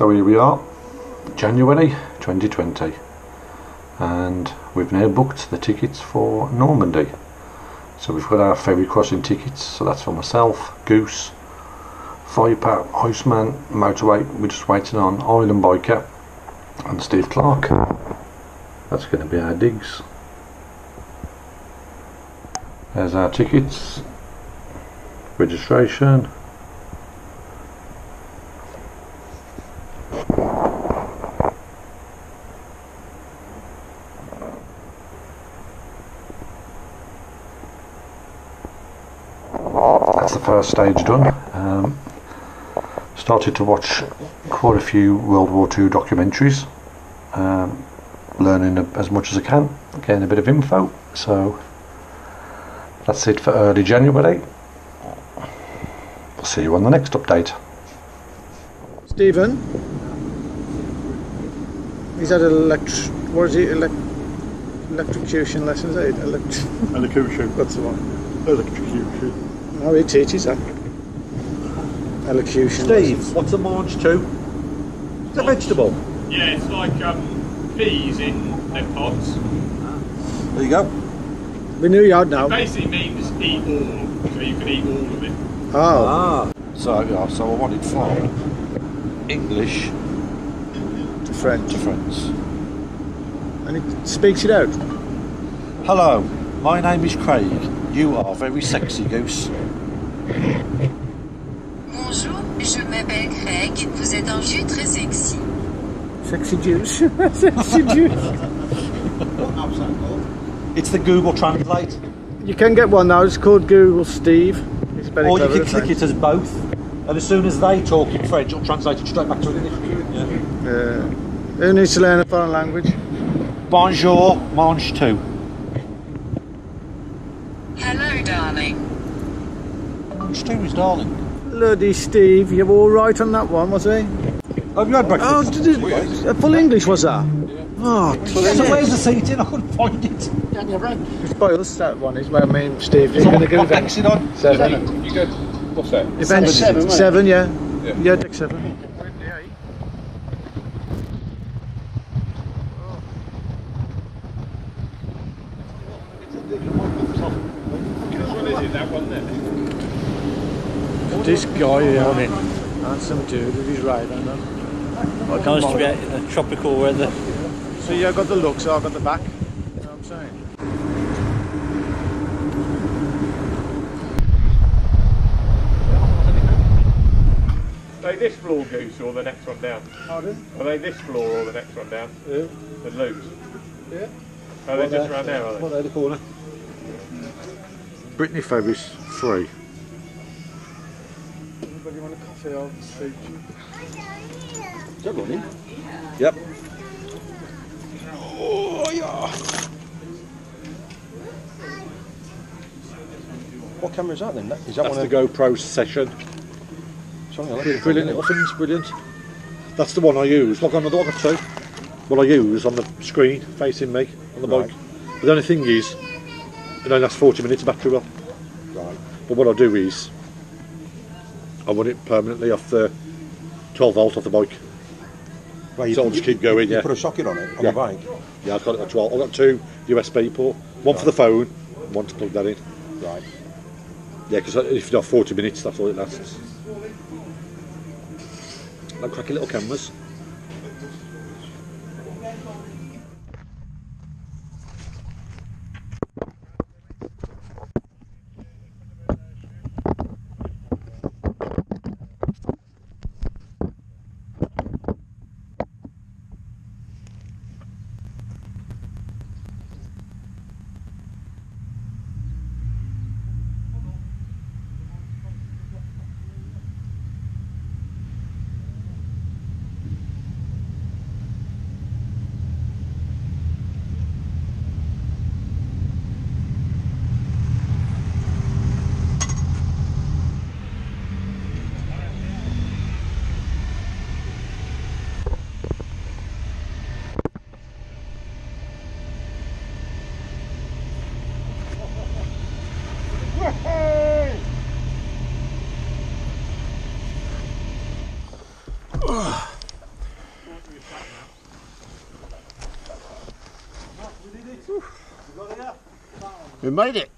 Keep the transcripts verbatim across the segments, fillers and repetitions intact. So here we are, January twenty twenty, and we've now booked the tickets for Normandy. So we've got our ferry crossing tickets, so that's for myself, Goose, Fire Pat, Iceman, Motorway, we're just waiting on Island Biker and Steve Clark. That's going to be our digs. There's our tickets, registration. That's the first stage done. Um, started to watch quite a few World War Two documentaries, um, learning as much as I can, getting a bit of info. So that's it for early January. I'll see you on the next update. Stephen, he's had elect what is it elect electrocution lessons, eh? Elect electrocution. That's the one. Electrocution. Oh, he teaches that. Elocution. Steve, lessons. What's a marge to? It's a vegetable. Yeah, it's like um, peas in their pods. There you go. We knew you had now. It basically means eat all, so you can eat all of it. Oh. Ah. So, yeah, so I wanted from English to French. To French. And it speaks it out. Hello, my name is Craig. You are very sexy, Goose. Bonjour, je m'appelle Craig. Vous êtes un jus très sexy. Sexy juice. Sexy juice. What's that called? It's the Google Translate. You can get one now. It's called Google Steve. It's very Or clever, you can click it, it as both. And as soon as they talk in French, it'll translate it straight back to English. Yeah. Uh, who needs to learn a foreign language? Bonjour, mange tout. Hello, darling. Steve is darling. Bloody Steve, you were all right on that one, was he? Have you had breakfast? Oh, did it, uh, full English was that? Yeah. Oh, yeah. So where's the seat in? I couldn't find it. Down your right. It's by us, that one is where me and Steve is going to go. What deck's it on? Seven. seven. You go, what's that? Event seven, seven, seven yeah. yeah. Yeah, deck seven. This guy here, yeah. That's some dude with his radar. Well, it comes to be out in the tropical weather. So you yeah, got the look, so I've got the back. You know what I'm saying? Are they this floor, Goose, or the next one down? Pardon? Are they this floor or the next one down? Yeah. The loops? Yeah. Are they just around there, are they? What, they're the corner? Brittany Fabius, three. Do you want a coffee? I'll feed you. Is that running? Yep. Oh, yeah. What camera is that then? Is that That's one the of... GoPro session. Sorry, like brilliant little things, brilliant. That's the one I use. Look on the other two. What I use on the screen facing me on the right. bike. But the only thing is, it only lasts forty minutes battery well. Right. But what I do is, I want it permanently off the twelve volt off the bike. Right, so I'll just keep going. You yeah. put a socket on it on yeah. the bike? Yeah, I've got it at twelve. I've got two U S B port. One right. for the phone, one to plug that in. Right. Yeah, because if you've got forty minutes, that's all it lasts. Like cracky little cameras. We made it.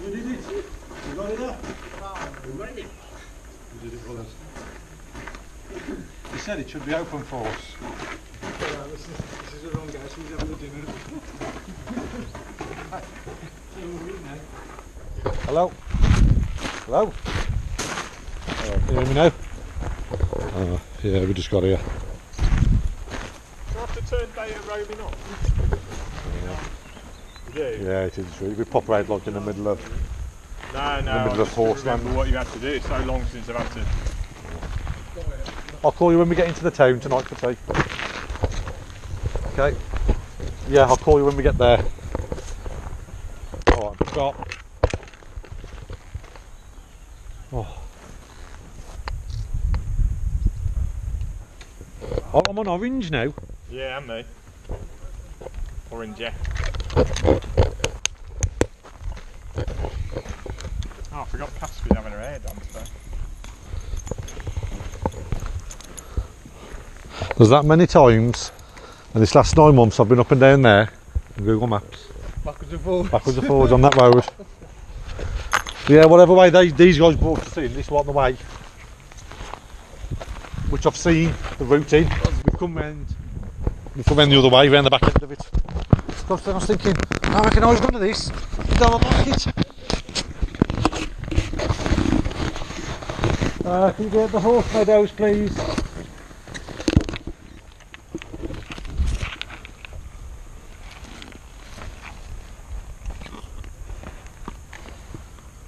You did it. You got it up. We made it. You did it for us. He said it should be open for us. Yeah, this, is, this is the wrong guy, so he's having a dinner. Hello? Hello? Oh, can you hear me now? Oh, yeah, we just got here. Do I have to turn bait and roaming on? Yeah. You do? Yeah, it is. We pop right locked in the middle of... No, no, in the middle I of horse remember what you had to do. It's so long since I've had to... I'll call you when we get into the town tonight for tea. Okay. Yeah, I'll call you when we get there. Alright, stop. Oh. Oh, I'm on orange now. Yeah, I'm me. Orange, yeah. Oh, I forgot Cass was having her hair done today. There's that many times, and this last nine months I've been up and down there on Google Maps. Backwards and forwards. Backwards and forwards on that road. Yeah, whatever way they, these guys brought us in, this wasn't the way. Which I've seen the route in. We've come round, we've come round the other way, round the back end of it. So then I was thinking, I reckon I was going to this, down my pocket. Uh, can you get the horse meadows, please?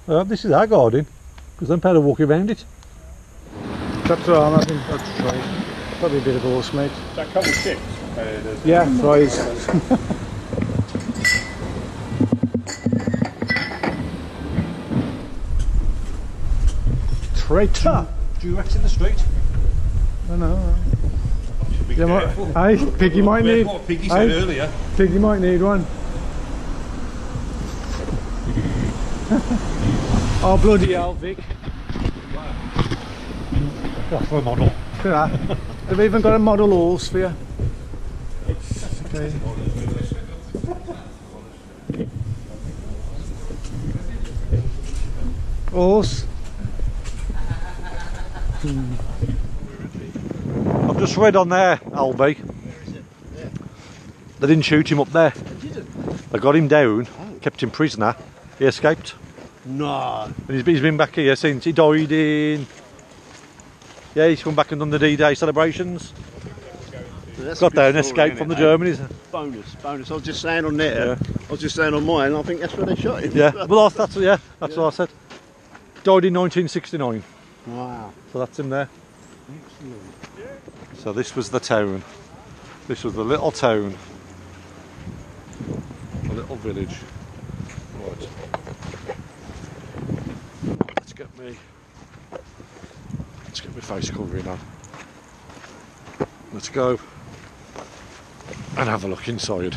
Uh, this is our garden, because I'm proud of walking around it. Chapter arm, I think that's right. Probably a bit of horse meat. That covered chips? Uh, yeah, fries. Traitor! Do you reckon in the street? I know. Should be careful. Might, I, Piggy might need... What Piggy said I, earlier. Piggy might need one. Oh bloody hell, Vic. Wow. That's for a model. Yeah. They've even got a model horse for you. Okay. Horse. Hmm. I've just read on there, Albie. Where is it? Yeah. They didn't shoot him up there. They didn't? They got him down, oh. Kept him prisoner. He escaped. No. And he's, he's been back here since. He died in... Yeah, he's come back and done the D-Day celebrations. Well, got there and escaped from the Germans. Bonus, bonus. I was just saying on there, yeah. I was just saying on mine, I think that's where they shot him. Yeah, well, that's, yeah, that's yeah. what I said. Died in nineteen sixty-nine. Wow. So that's him there. Excellent. So this was the town. This was the little town. A little village. Let's get me let's get my face covering on. Let's go and have a look inside.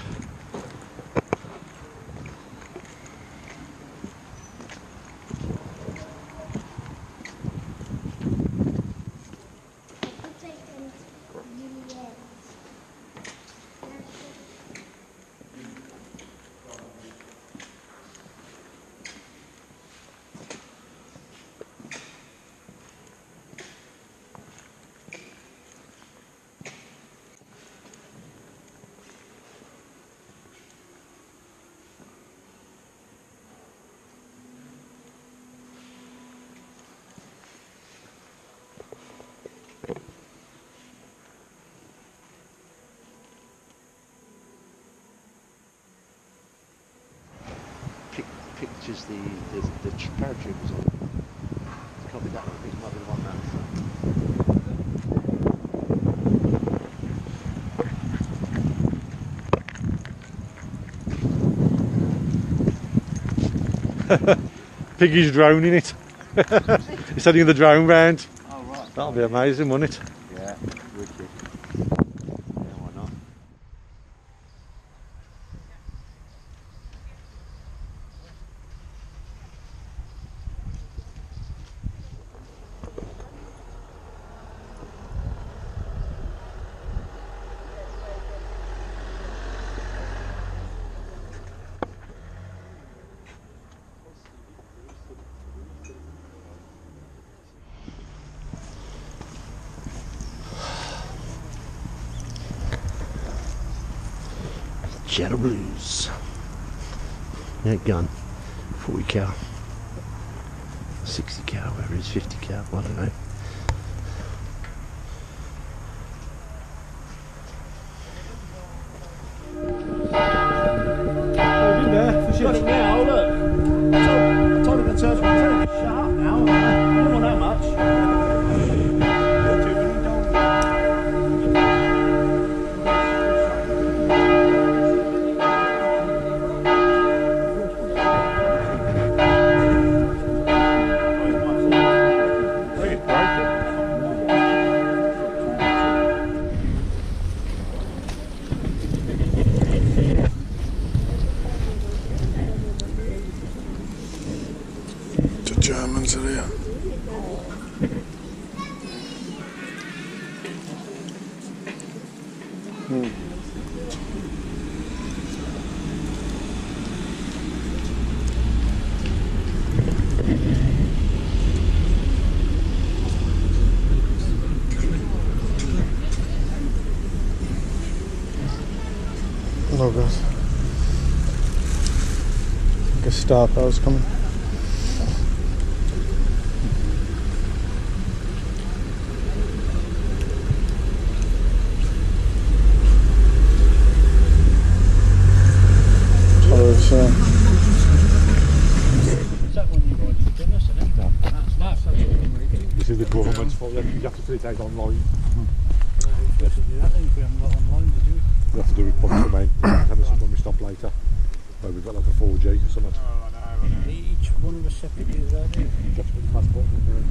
Pictures the the, the paratrooper was on. It's probably that one. It's probably the one that. Piggy's droning it. He's sending the drone round. Oh right. That'll be amazing, won't it? Yeah. Wicked. Shadow Blues. That gun, forty cal, sixty cal, whatever it is, fifty cal, I don't know. Germans are here. Hello guys. Gestapo is coming. It out online. Hmm. Uh, you have to do that then if we haven't got online, did you? We have to do it public domain. When we stop later. Where we've got like a four G or something. Oh, no, no, no. Each one of us separately is that, do you? You have to put your passport in there.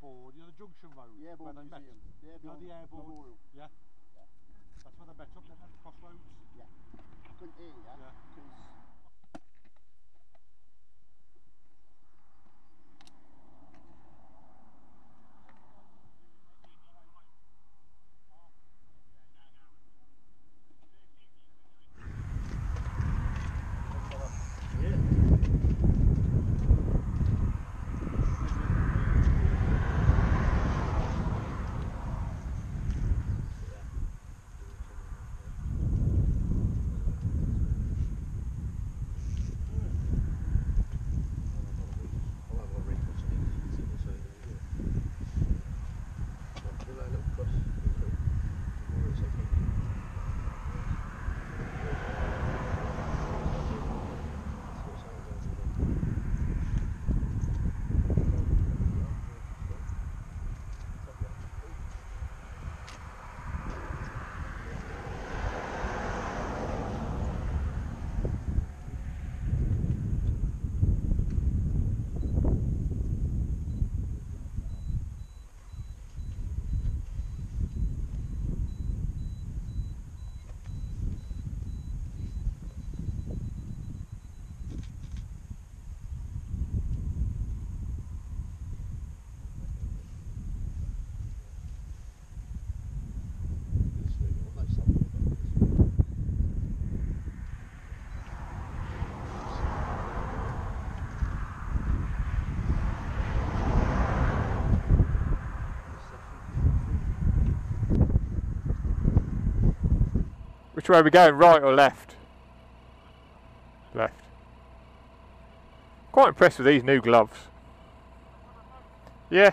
Board, you know, the junction road, the where they met, the you know, the airboard, yeah. yeah, that's where they met up, they had the crossroads, yeah, I couldn't hear you, yeah, because... Which way are we going, right or left? Left. Quite impressed with these new gloves. Yeah,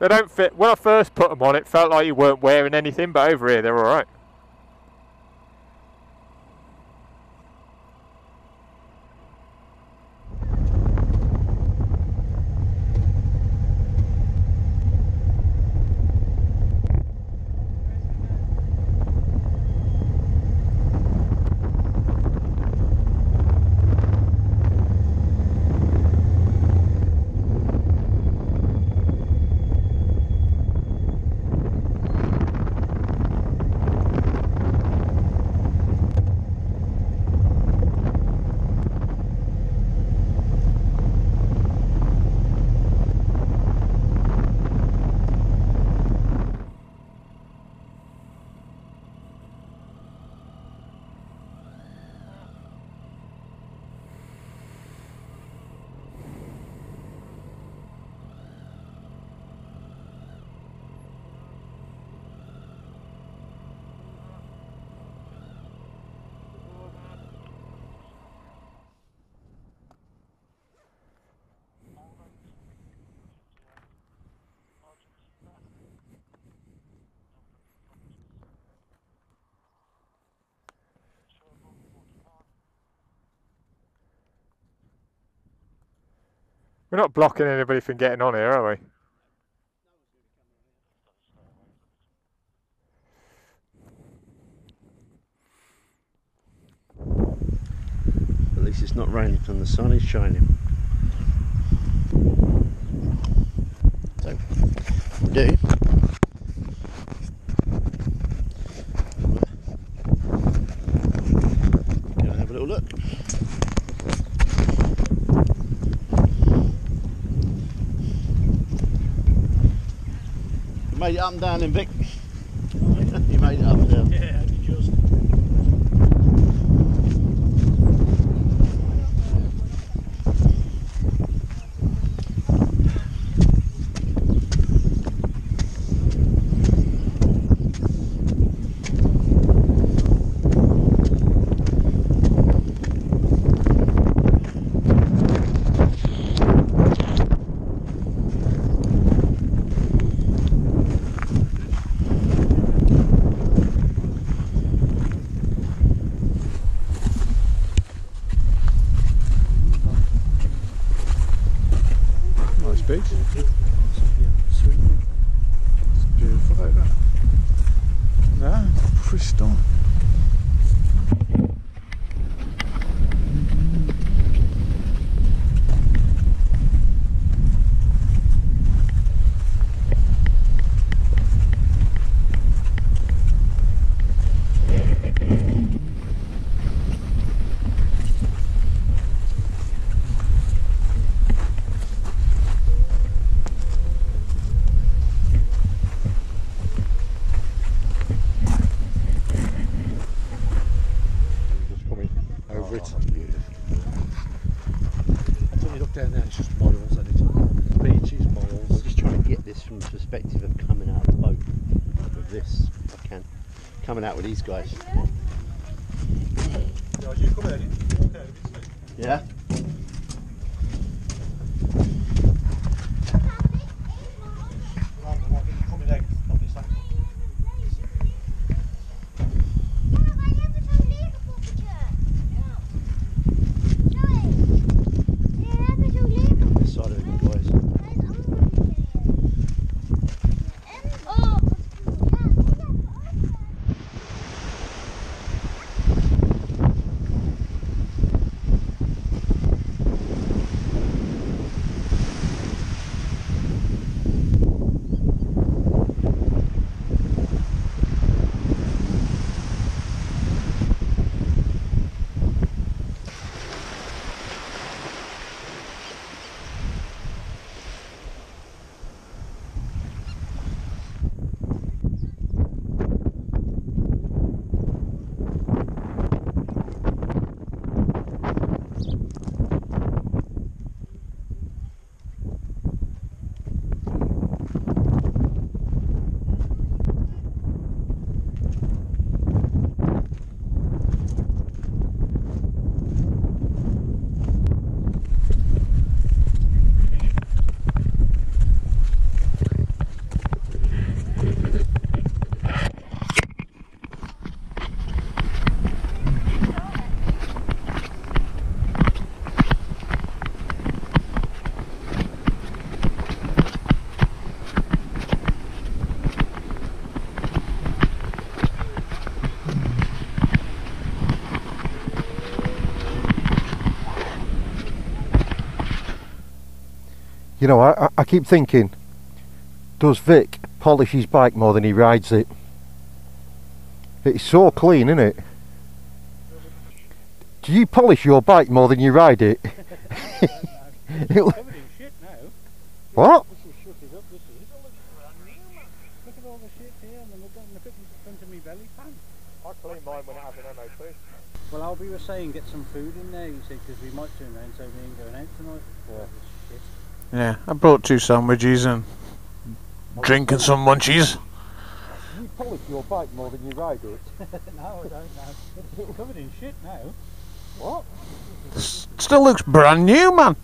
they don't fit. When I first put them on, it felt like you weren't wearing anything, but over here they're alright. We're not blocking anybody from getting on here, are we? At least it's not raining and the sun is shining. So, we do. Go and have a little look. Made it up and down in Vic. You made it up and down. Yeah, you just. Out with these guys. Yeah. You know, I, I keep thinking, does Vic polish his bike more than he rides it? It's so clean, isn't it? Do you polish your bike more than you ride it? It what? Well, Albie was saying get some food in there, you see, because we might turn around so we ain't going out tonight. Yeah. Shit. Yeah, I brought two sandwiches and drinking some munchies. You polish your bike more than you ride it. No, I don't know. It's covered in shit now. What? S still looks brand new, man.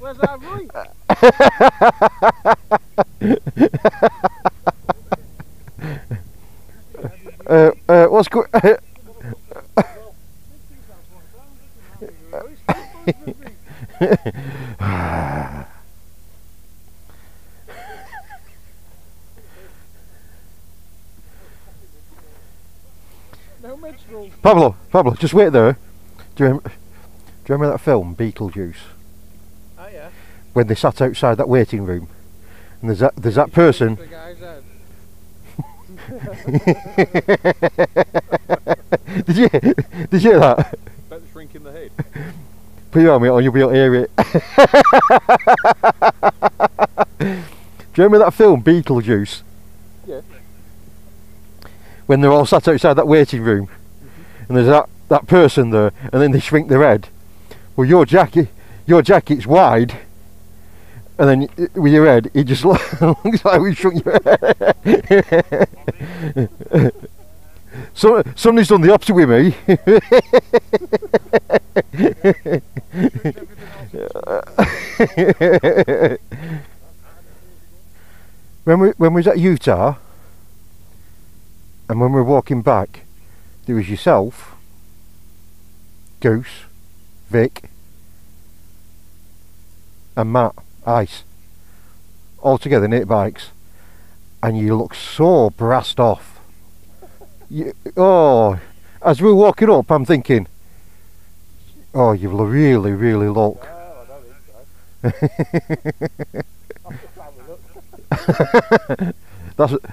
Where's our voice? uh, uh, what's good? Uh, Pablo, Pablo, just wait there. Do you remember, do you remember that film, Beetlejuice? When they sat outside that waiting room, and there's that there's that person. did you did you hear that? About the shrink in the head. Put your arm on, you'll be able to hear it. Do you remember that film Beetlejuice? Yeah. When they're all sat outside that waiting room, mm-hmm. and there's that that person there, and then they shrink their head. Well, your jacket your jacket's wide. And then with your head, it just looks like we shrunk your head. So, somebody's done the opposite with me. when, we, when we was at Utah, and when we were walking back, there was yourself, Goose, Vic, and Matt. Ice, all together in eight bikes, and you look so brassed off. You, oh, as we were walking up, I'm thinking, oh, you really, really look. that's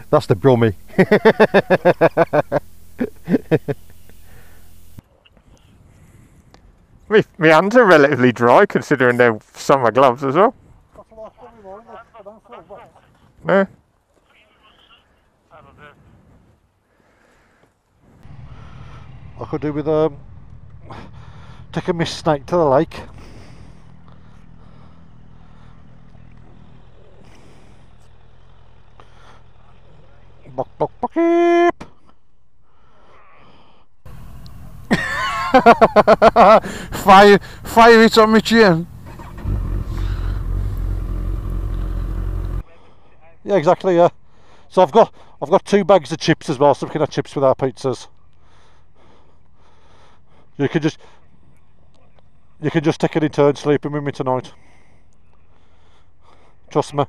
that's the brummie. My, my hands are relatively dry considering they're summer gloves as well. No. I could do with um take a miss snake to the lake. Bok bok bok eep. fire fire it on my chin. Yeah, exactly. Yeah. So I've got I've got two bags of chips as well. So we can have chips with our pizzas. You can just you can just take it in turn sleeping with me tonight. Trust me.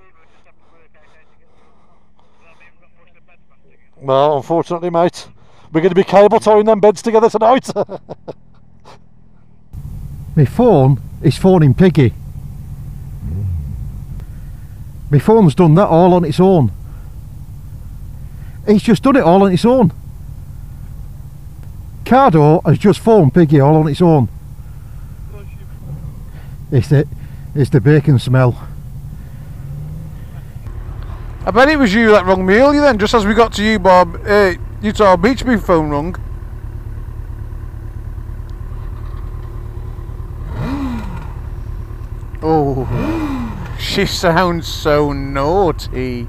Well, unfortunately, mate, we're going to be cable towing them beds together tonight. My phone is phoning Piggy. My phone's done that all on its own. It's just done it all on its own. Cardo has just phoned Piggy all on its own. It's the, it's the bacon smell. I bet it was you that rung me earlier then, just as we got to you, Bob. Uh, Utah Beach, my phone rung. Oh. She sounds so naughty.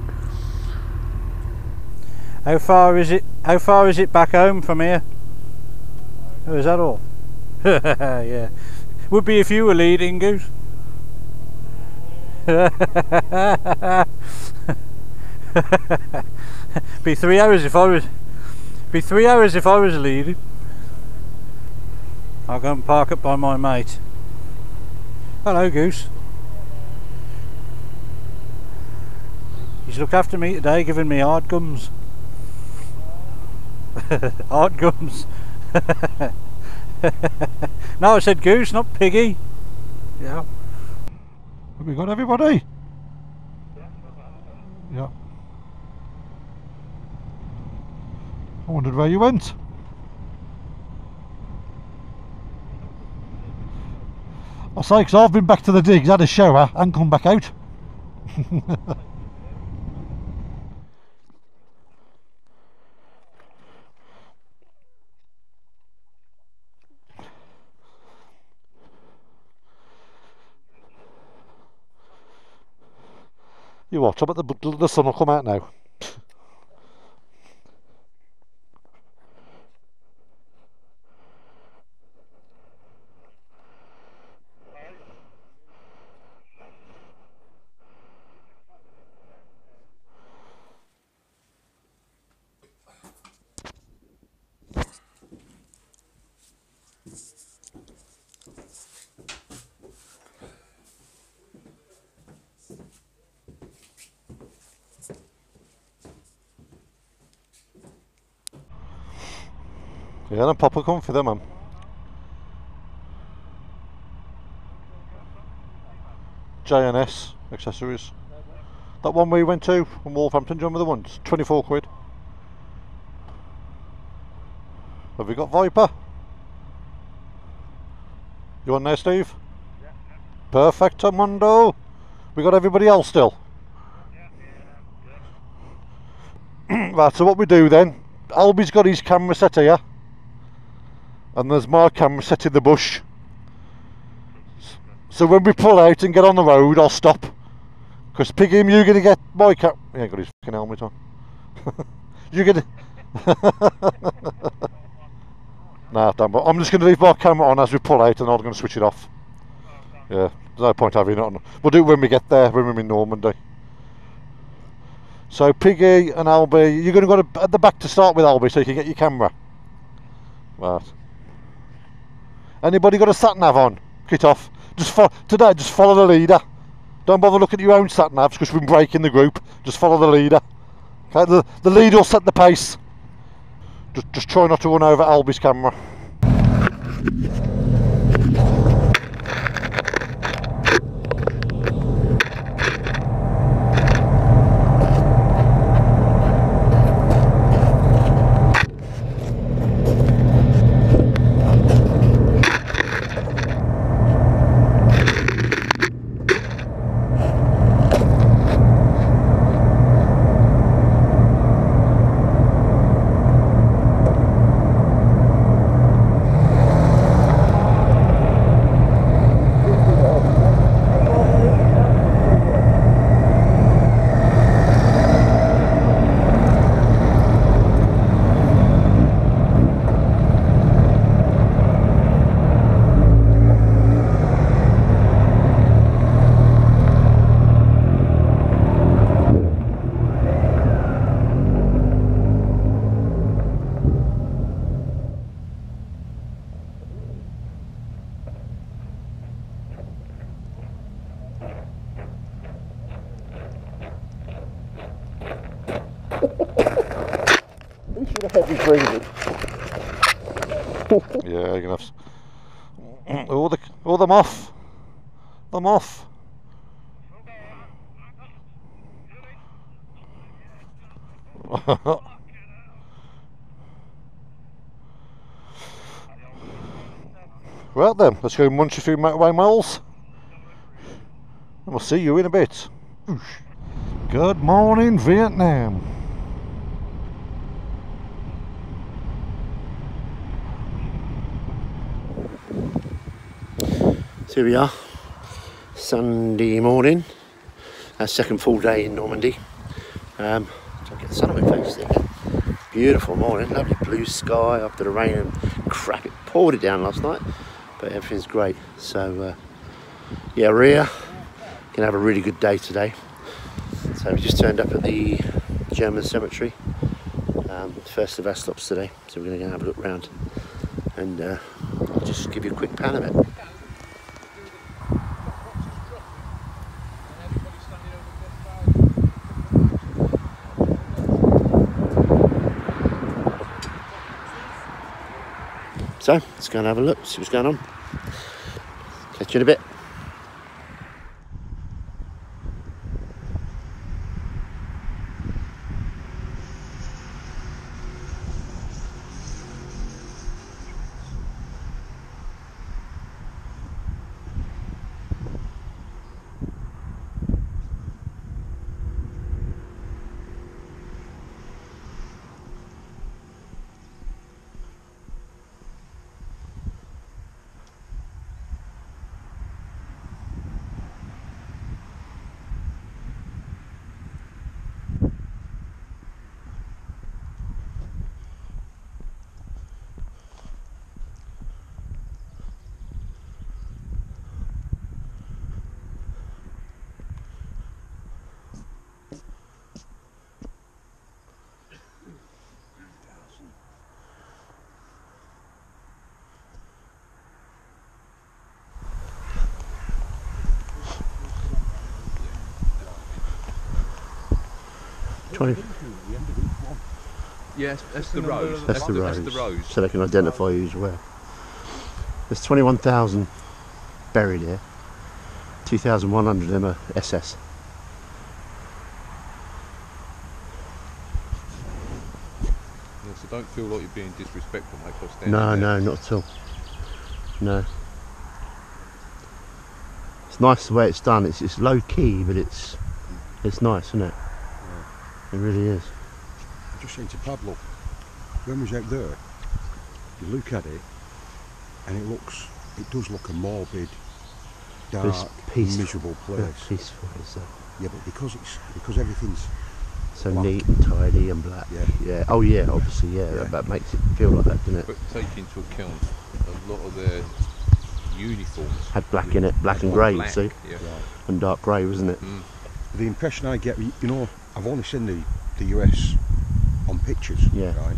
How far is it? How far is it back home from here? Oh, is that all? Yeah. Would be if you were leading, Goose. Be three hours if I was. Be three hours if I was leading. I'll go and park up by my mate. Hello, Goose. He's looked after me today, giving me hard gums. Hard gums. No, I said Goose, not Piggy. Yeah. Have we got everybody? Yeah. I wondered where you went. I'll say, because I've been back to the digs, had a shower and come back out. You watch, I bet the, the sun will come out now. Ja, den Papa kommt für den Mann. J and S accessories. That one we went to from Wolverhampton, do you remember the ones? twenty-four quid. Have we got Viper? You on there, Steve? Yeah. Perfect, Armando. We got everybody else still? Yeah. Yeah. Right, so what we do then, Albie's got his camera set here. And there's my camera set in the bush. So when we pull out and get on the road, I'll stop. Because Piggy, you're going to get my cap. He ain't got his fucking helmet on. You're going to... Nah, damn, but I'm just going to leave my camera on as we pull out and I'm going to switch it off. Yeah, there's no point having it on. We'll do it when we get there, when we're in Normandy. So Piggy and Albie, you're going to go at the back to start with, Albie, so you can get your camera. Right. Anybody got a sat nav on? Get off. Just fo today, just follow the leader. Don't bother looking at your own sat navs because we're breaking the group. Just follow the leader. Okay, the, the leader will set the pace. Just, just try not to run over Albie's camera. Yeah, you're gonna have. Oh, the, oh, them off! Them off! Right then, let's go munch a few motorway miles. And we'll see you in a bit. Good morning, Vietnam. Here we are, Sunday morning, our second full day in Normandy. Um, try to get the sun on my face there. Beautiful morning, lovely blue sky after the rain and crap, it poured it down last night, but everything's great. So, uh, yeah, we're here, gonna have a really good day today. So, we just turned up at the German cemetery, um, first of our stops today. So, we're gonna have a look round and uh, I'll just give you a quick pan of it. So let's go and have a look, see what's going on. Catch you in a bit. Yes, that's the rose. That's the rose. That's the rose. So they can identify you as well. There's twenty-one thousand buried here. two thousand one hundred of them are S S. Yeah, so don't feel like you're being disrespectful, mate, because standing there. No, no, not at all. No. It's nice the way it's done. It's it's low key, but it's it's nice, isn't it? It really is. I just said to Pablo, when we was out there, you look at it, and it looks, it does look a morbid, dark, miserable place. It's peaceful, is that? Yeah, but because it's because everything's so black. Neat and tidy and black. Yeah, yeah. Oh yeah, obviously, yeah. yeah. That, that makes it feel like that, doesn't it? But take into account a lot of their uniforms had black in it, black and grey, black, see, yeah. and dark grey, wasn't it? Mm. The impression I get, you know. I've only seen the, the U S on pictures. Yeah. Right?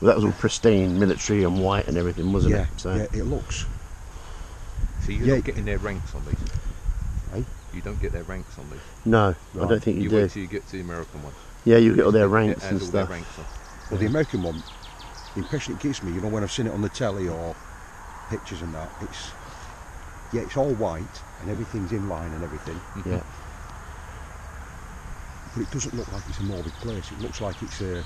Well, that was all pristine, military and white and everything, wasn't yeah, it? So. Yeah, it looks. So you're yeah. not getting their ranks on these? Eh? You don't get their ranks on these? No, right. I don't think you, you do. You wait till you get to the American one. Yeah, you get all their ranks and all stuff. Their ranks on. Well, yeah. The American one, the impression it gives me, you know, when I've seen it on the telly or pictures and that, it's, yeah, it's all white and everything's in line and everything. Mm-hmm. Yeah. But it doesn't look like it's a morbid place. It looks like it's a,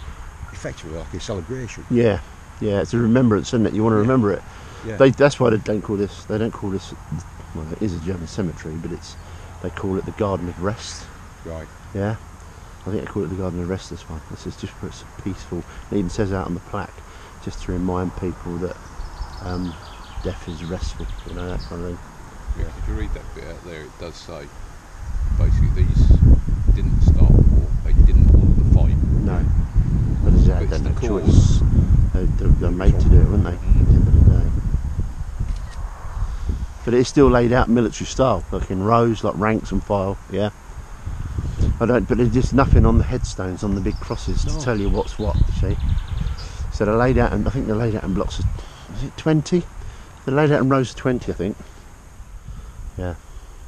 effectively like a celebration. Yeah, yeah, it's a remembrance, isn't it? You want to yeah. remember it. Yeah. They, that's why they don't call this. They don't call this. Well, it is a German cemetery, but it's. They call it the Garden of Rest. Right. Yeah, I think they call it the Garden of Rest. This one. This is just for it's peaceful. It even says out on the plaque, just to remind people that um, death is restful. You know that kind of thing. Yeah. If you read that bit out there, it does say basically these didn't start the war, they didn't want the fight. No, but they had no the choice. They, they, they were made to do it, weren't they, mm. at the end of the day. But it's still laid out military style, like in rows, like ranks and file, yeah. I don't, but there's just nothing on the headstones, on the big crosses, no. to tell you what's what, you see. So they're laid out, and I think they're laid out in blocks of, is it twenty? They're laid out in rows of twenty, I think. Yeah,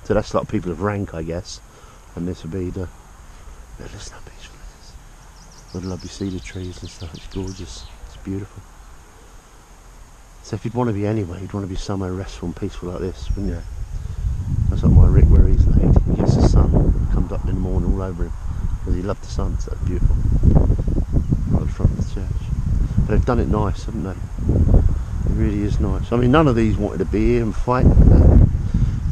so that's like people of rank, I guess. And this would be the. Yeah, listen how peaceful it is. What a lovely cedar trees and stuff. It's gorgeous. It's beautiful. So if you'd want to be anywhere, you'd want to be somewhere restful and peaceful like this, wouldn't you? That's like my Rick where he's laid. He gets the sun. Comes up in the morning all over him. Because he loved the sun. So that's beautiful. Right in front of the church. But they've done it nice, haven't they? It really is nice. I mean, none of these wanted to be here and fight. No.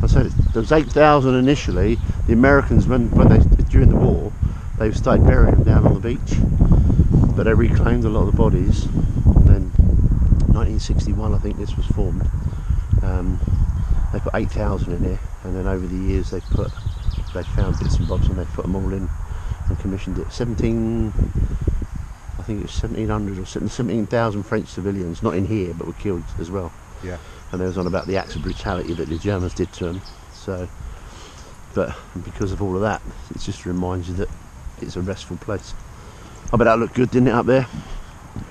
I said there was eight thousand initially. The Americans, when, when they during the war, they started burying them down on the beach, but they reclaimed a lot of the bodies. And then, nineteen sixty-one, I think this was formed. Um, they put eight thousand in here, and then over the years they put, they found bits and bobs, and they put them all in and commissioned it. seventeen, I think it was seventeen hundred or seventeen thousand French civilians, not in here, but were killed as well. Yeah. And there was on about the acts of brutality that the Germans did to them. So. But because of all of that, it just reminds you that it's a restful place. I bet that looked good, didn't it, up there?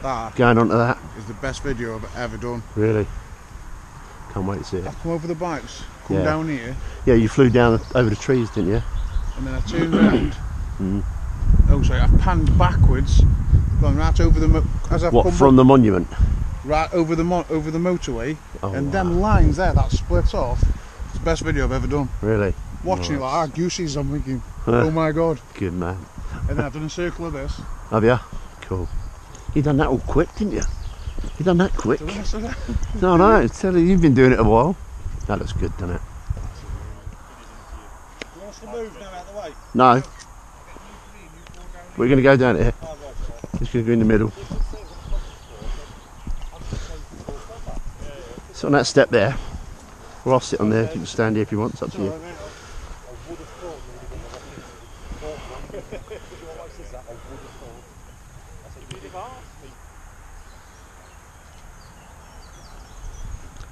That going on to that is the best video I've ever done. Really? Can't wait to see it. I've come over the bikes, come yeah. down here. Yeah, you flew down over the trees, didn't you? And then I turned round. Mm. Oh, sorry, I panned backwards, going right over the. As I've what, come from up, the monument? right over the mo over the motorway, oh, and wow. them lines there that split off. It's the best video I've ever done. Really? Watching nice. It like our gooses, I'm thinking, oh my god. Good man. And then I've done a circle of this. Have you? Cool. You done that all quick, didn't you? You done that quick. No, no. It's telling you, you've been doing it a while. That looks good, doesn't it? Do you want us to move now out of the way? No. We're going to go down here. Just going to go in the middle. Sit on that step there. Or I'll sit on there. You can stand here if you want. It's up to you.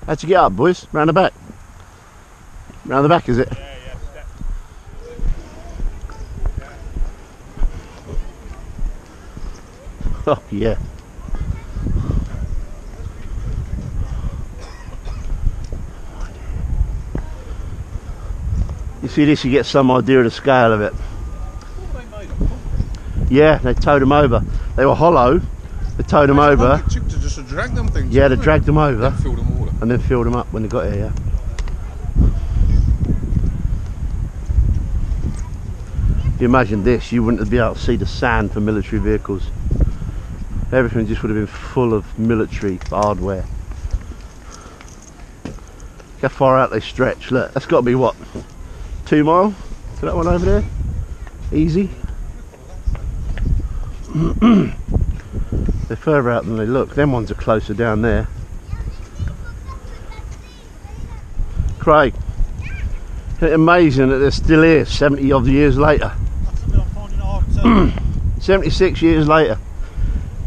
How'd you get up, boys? Round the back? Round the back, is it? Yeah, yeah, step. Oh, yeah. You see this, you get some idea of the scale of it. Yeah, they towed them over. They were hollow. They towed them over. To just drag them things, yeah, they, they dragged them over. And then filled them up when they got here, yeah. If you imagine this, you wouldn't be able to see the sand for military vehicles. Everything just would have been full of military hardware. Look how far out they stretch, look, that's got to be what? Two mile? To that one over there? Easy. They're further out than they look, them ones are closer down there. Craig, isn't it amazing that they're still here seventy odd years later? seventy-six years later.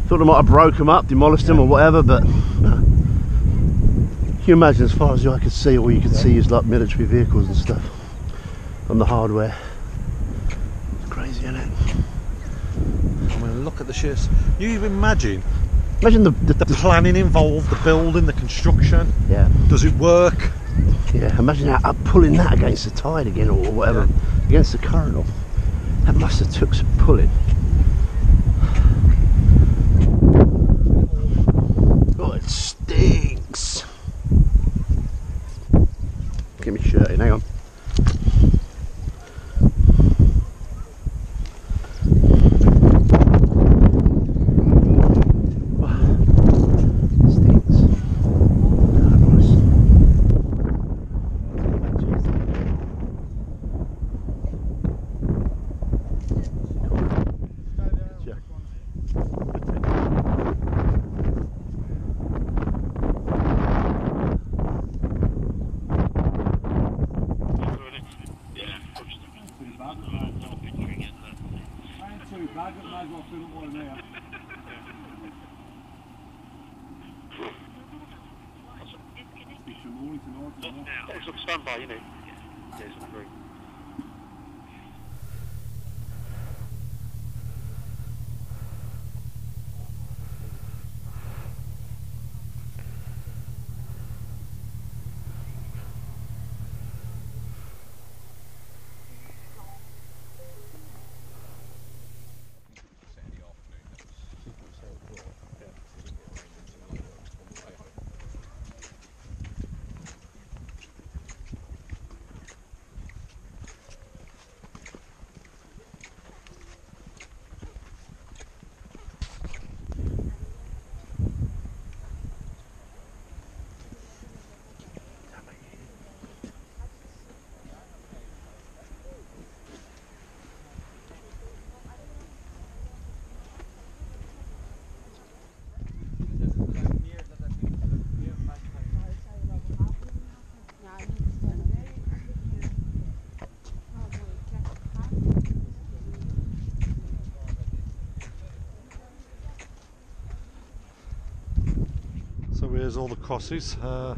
Thought they might have broke them up, demolished yeah. them or whatever, but no. Can you imagine as far as I could see, all you could yeah. see is like military vehicles and stuff on the hardware. It's crazy, isn't it? I mean, look at the sheer. You imagine. Imagine the, the, the planning involved, the building, the construction. Yeah. Does it work? Yeah, imagine that, uh, pulling that against the tide again or whatever, yeah. against the current. Or, that must have took some pulling. Oh, it stinks. Get me shirt in, hang on. Here's all the crosses. Uh,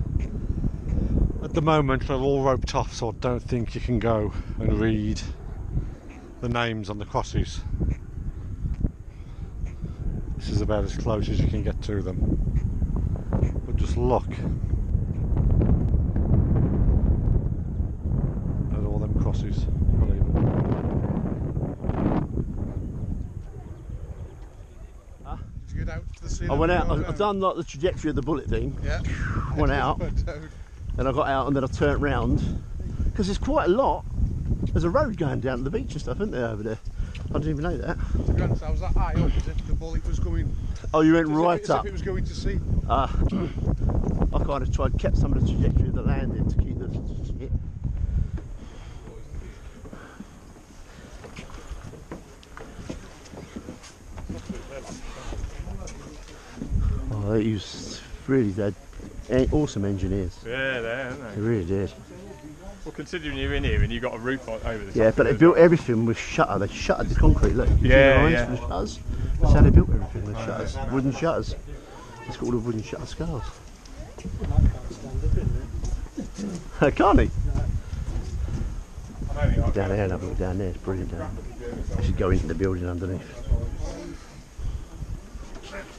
at the moment they're all roped off, so I don't think you can go and read the names on the crosses. This is about as close as you can get to them. But just look at all them crosses. Unbelievable. Huh? Did you get out to the I went out, I, I've done like the trajectory of the bullet thing, yeah. went out, then I got out and then I turned round, because there's quite a lot, there's a road going down to the beach and stuff, isn't there, over there? I didn't even know that. To be honest, I was that high up as if the bullet was going... Oh, you went right as up? As if it was going to sea. Ah. I kind of tried, kept some of the trajectory of the landing to keep the shit. Oh, they used really dead, awesome engineers. Yeah, they are, aren't they? They really did. Well, considering you're in here and you've got a roof over the top. Yeah, but they built everything with shutter. They shuttered the concrete, look. Did yeah, yeah. With shutters? That's how they built everything with shutters. Wooden shutters. It's called a wooden shutter scales. Can't he? Look down there and have a look down there. It's brilliant down there. You should go into the building underneath.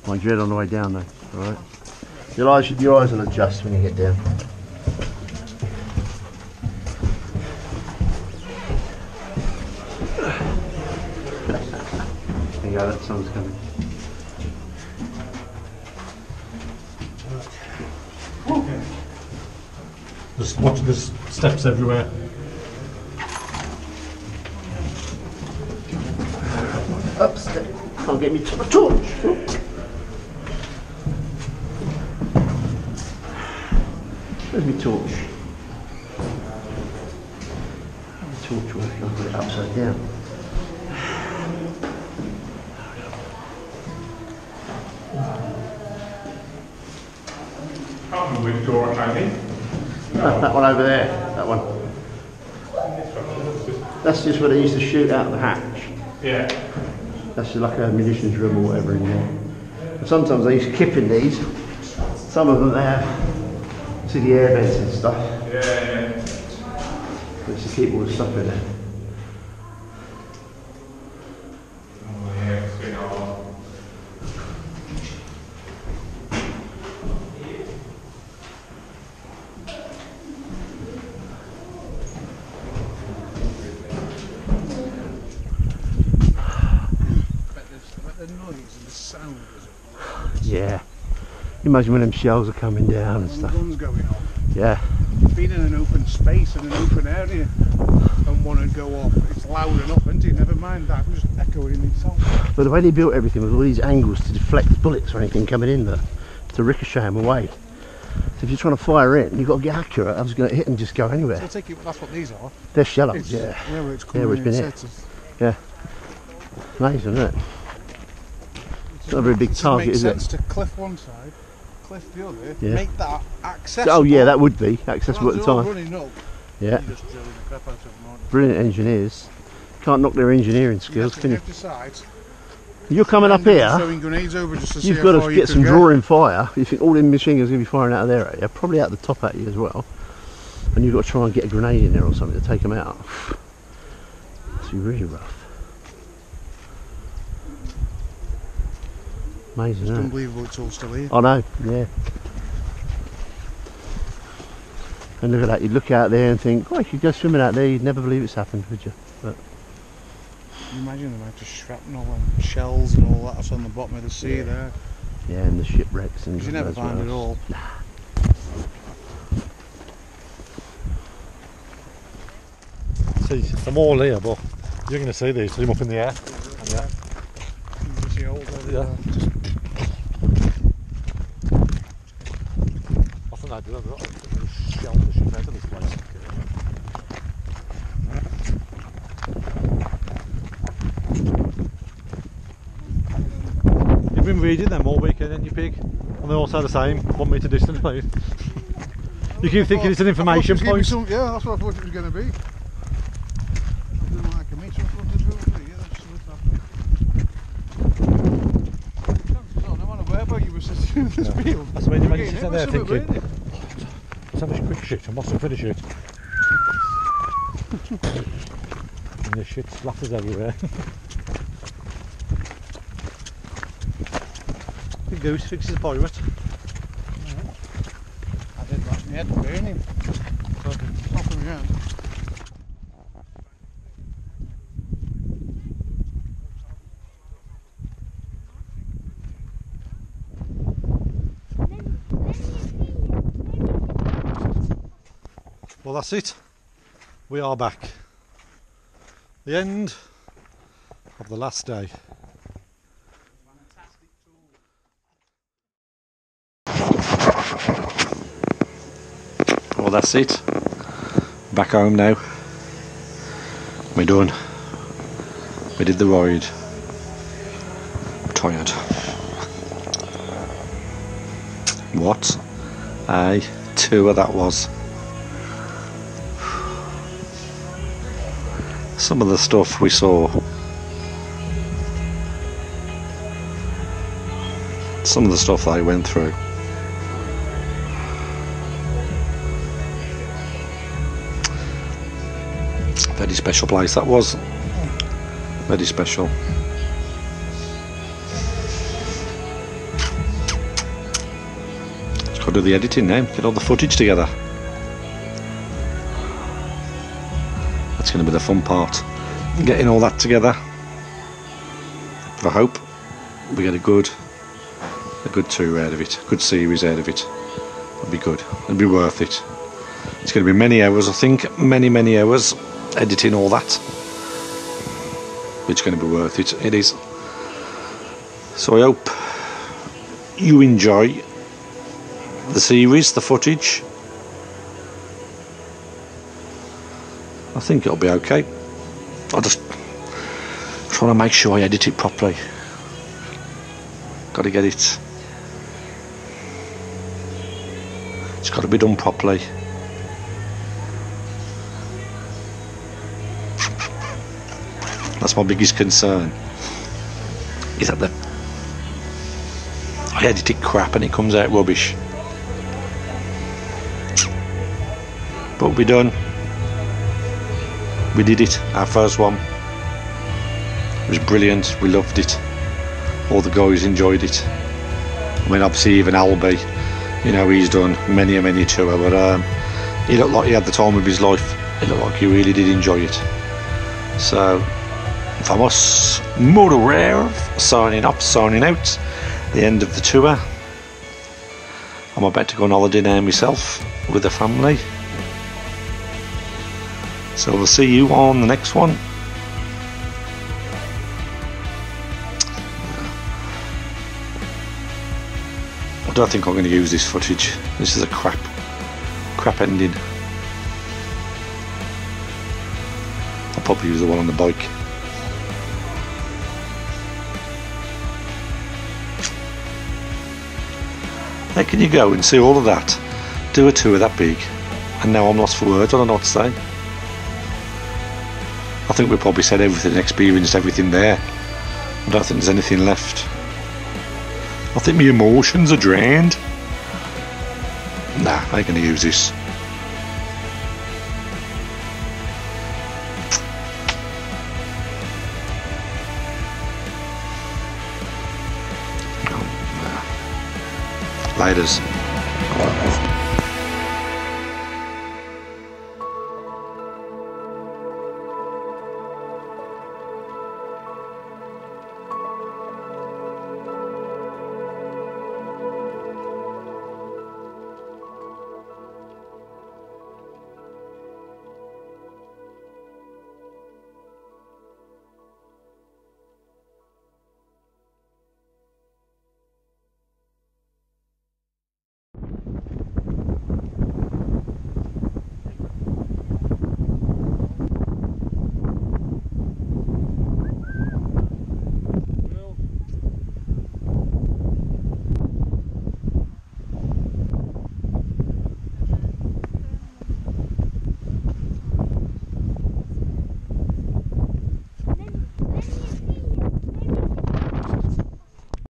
Mind your head on the way down though, alright? Your eyes, your eyes will adjust when you get down. There you go, that sun's coming. Okay. Just watch, there's steps everywhere. Upstairs. Can't get me to my torch. Where's my torch? How's my torch working? I'll put it upside down. Can't move door, can you? No. That one over there. That one. That's just where they used to shoot out the hatch. Yeah. That's like a munitions room or whatever in there. But sometimes they use kipping these. Some of them they have to the air vents and stuff. Yeah, yeah. But it's to keep all the stuff in there. Oh yeah, it's been hard. Yeah, imagine when them shells are coming down and stuff. Guns going off. Yeah. You've been in an open space and an open area and one would go off. It's loud enough, isn't it? Never mind that, just echoing itself. But the way they built everything with all these angles to deflect the bullets or anything coming in, that to ricochet them away. So if you're trying to fire in, you've got to get accurate. I was going to hit and just go anywhere. So I take it, that's what these are. They're shells, yeah. Yeah, where it's coming yeah, where it's been hit. Yeah. Amazing, isn't it? It's not a very big target, is it? It makes sense to cliff one side, cliff the other, yeah. Make that accessible. Oh yeah, that would be accessible at the time. Running up, yeah. Just drilling the crap out of them. Brilliant engineers. Can't knock their engineering skills, you can you? You're coming up here, over just to you've got to get some drawing fire. You think all the machine guns going to be firing out of there at you, probably out the top at you as well. And you've got to try and get a grenade in there or something to take them out. It's really rough. Amazing, it's unbelievable it's all still here. I know, yeah. And look at that, you'd look out there and think, oh, if you go swimming out there, you'd never believe it's happened, would you? But can you imagine the amount of shrapnel and shells and all that's on the bottom of the sea yeah. there. Yeah, and the shipwrecks and you never find it all. Nah. See, I'm all here, but you're going to see these, them up in the air. Yeah. Yeah. I do, I've got a shell to shoot out of this place. You've been reading them all weekend, haven't you, Pig? And they all say the same, one metre distance, right? You keep thinking it's an information it point. Some, yeah, that's what I thought it was going to be. I didn't like a metre, so I thought it was going to be. Yeah, that's what happened. I don't know where about you were sitting in this field. That's when you managed to sit there thinking. Really? Let's have a quick shit, I mustn't finish it. And the shit splatters everywhere. The goose fixes the pirate. I did that in the head, burn him. Stop him around. Well, that's it. We are back. The end of the last day. Well, that's it. Back home now. We're done. We did the ride. I'm tired. What a tour that was. Some of the stuff we saw. Some of the stuff they went through. Very special place that was. Very special. Just got to do the editing now, get all the footage together. That's going to be the fun part. Getting all that together. I hope we get a good a good tour out of it, a good series out of it. It'll be good. It'll be worth it. It's going to be many hours, I think, many, many hours. Editing all that, it's going to be worth it. It is. So I hope you enjoy the series, the footage. I think it'll be okay. I'll just try to make sure I edit it properly. Got to get it. It's got to be done properly. That's my biggest concern, is that the I edit it crap and it comes out rubbish. But we're done. We did it, our first one. It was brilliant, we loved it. All the guys enjoyed it. I mean, obviously even Albie, you know, he's done many and many tour, but um, he looked like he had the time of his life. He looked like he really did enjoy it. So, from us, Motourev, signing up, signing out, the end of the tour. I'm about to go on holiday now myself with the family, so we'll see you on the next one. I don't think I'm going to use this footage. This is a crap crap ending. I'll probably use the one on the bike. How can you go and see all of that, do a tour that big, and now I'm lost for words? I don't know what to say. I think we probably said everything and experienced everything there. I don't think there's anything left. I think my emotions are drained. Nah, I ain't gonna use this. Laters.